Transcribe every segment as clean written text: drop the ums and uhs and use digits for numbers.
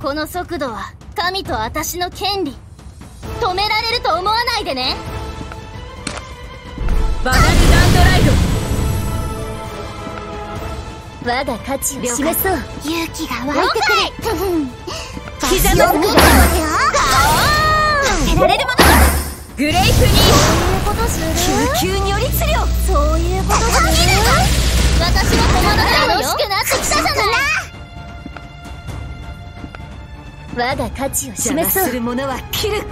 この速度は神と私の権利。止められると思わないでね。バナルガンドライド、我が価値を示そう。勇気が湧いてくれ。刻まずくさせられるものだ。グレイプニー救急によりつりょう。そういうことする。私の駒が楽しくなってきたじゃない。我が価値を示そう。邪魔する者は切る。は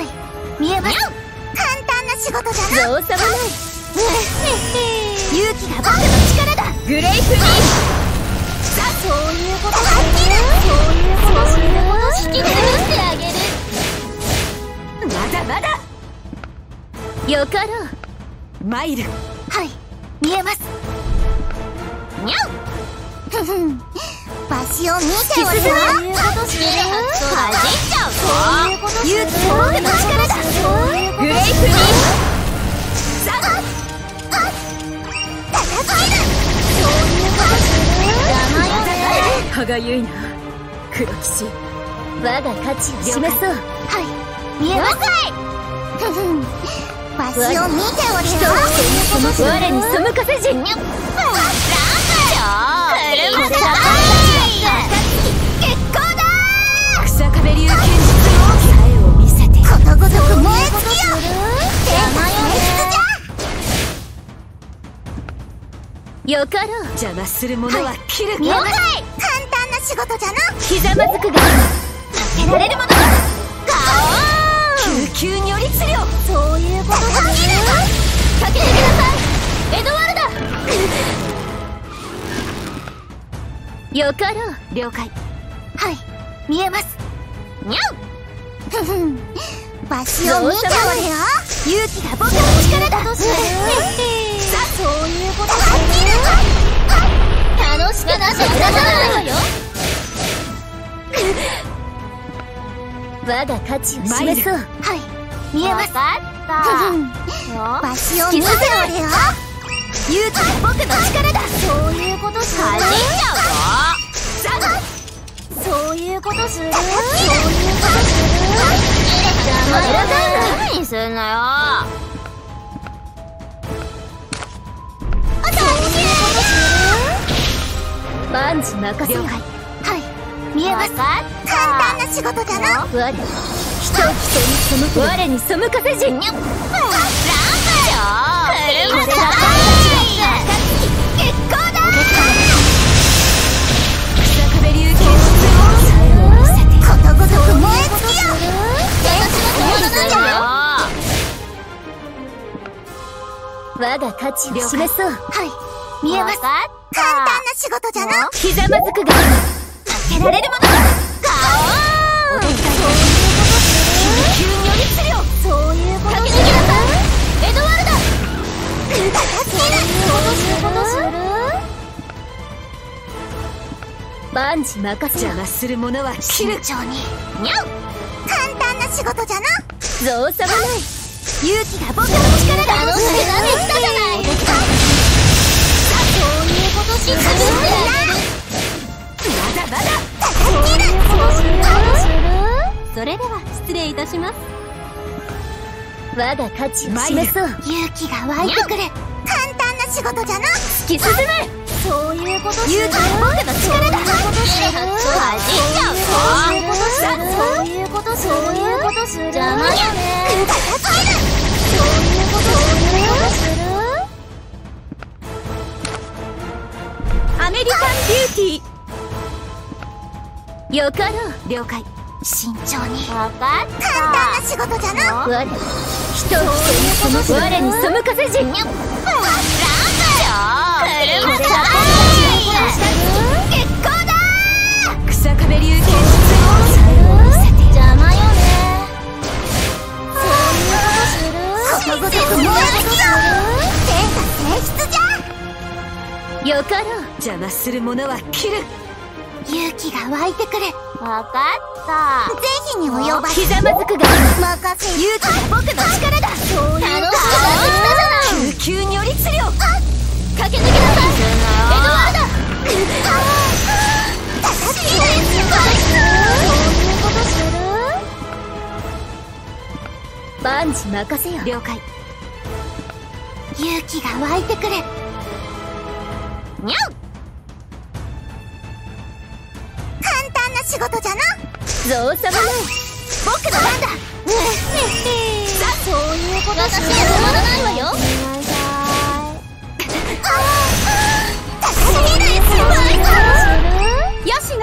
い、見えます。簡単な仕事じゃな。どうさもない。勇気が僕の力だ。グレイプニー。さあ、そういうことだ。そういうこと。引き出してあげる。まだまだ。よかろう。マイル。はい、見えます。にゃう。ふふん。わしを見ておるよ。そういうことしね。はじっちゃうぞ。勇気と僕の力だ。グレイプニー。さあ、戦いだ。そういうことしね。名前を変える。歯がゆいな、黒騎士。我が価値を示そう。はい、見えますかい。ふふん。わしを見ておるよ。そういうことしね。我に背かせじ。にゃっ。なんだよ。車だ。よかろう。邪魔する者は切る。了解。簡単な仕事じゃな。ひざまずくが助けられるものだ。救急によりつりょう。そういうことだ。かけてください、エドワルダ。よかろう。了解。はい、見えます。にゃう。ふふん。わしを見ておれよ。勇気が僕の力だ。そういうことだ。楽しくなってくださらないわよ。我が価値を示そう。はい、見えます。わしを見ておれよ。勇気は僕の力だ。そういうことする。そういうことする。何すんなよ。万事任せよ。はい、見えます。簡単な仕事だな。我に背かせじ。にゃっ。ランプよ。車だ。結構だ。草壁流刑室をことごとく燃え尽きよ。私の仕事だよ。我が価値を示そう。はい、見えます。簡単な仕事じゃな。ひざまずくが助けられるものだ。そういうことする。そういうことする。駆け抜けなさい、エドワルダ。そういうことする。万事任せ。邪魔する者は慎重に。にゃう。簡単な仕事じゃな。造作もない。勇気が僕の力だ。楽しくなってきたじゃない。まだまだ。それでは失礼いたします。我が価値を示そう。勇気が湧いてくれ。簡単な仕事じゃな。突き進む。そういうこと。勇気は僕の力だ。そういうことする。そういうことする。邪魔だね。そういうことする。アメリカンビューティー。よかろう。了解。慎重に。簡単な仕事じゃな。我に人を着て我に背かせじ。にゃっ。ランだよ。車だ。結構だ。草壁流刑室を邪魔よね。そういうことする。ことごとく燃え尽きよ。天下提出じゃ。よかろう。邪魔する者は切る。勇気が湧いてくれ。わかった。ぜひに及ばず。ひざまずくが任せ。勇気が僕の力だ。そういうこと。楽しくなってきたじゃない。救急によりつりょう。駆け抜けなさい、エドワルダ。万事任せよ。了解。勇気が湧いてくる。にゃん。簡単な仕事じゃな。造作もない。僕の番だ。そういうこと。私は止まらないわよ。よしの、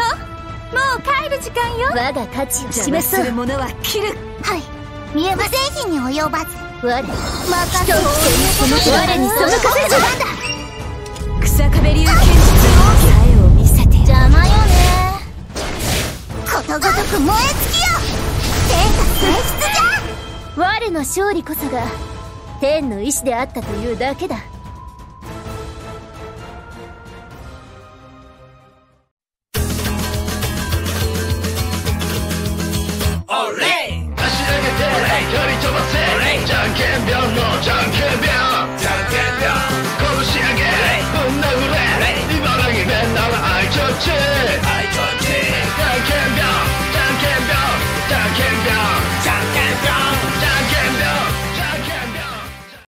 もう帰る時間よ。我が価値を示すものは切る。はい。見えません。無に及ばず。我にその風邪なんだ。草壁流剣術の前を見せて。邪魔よね。ことごとく燃え尽きよ。天下全出じゃ。我の勝利こそが天の意志であったというだけだ。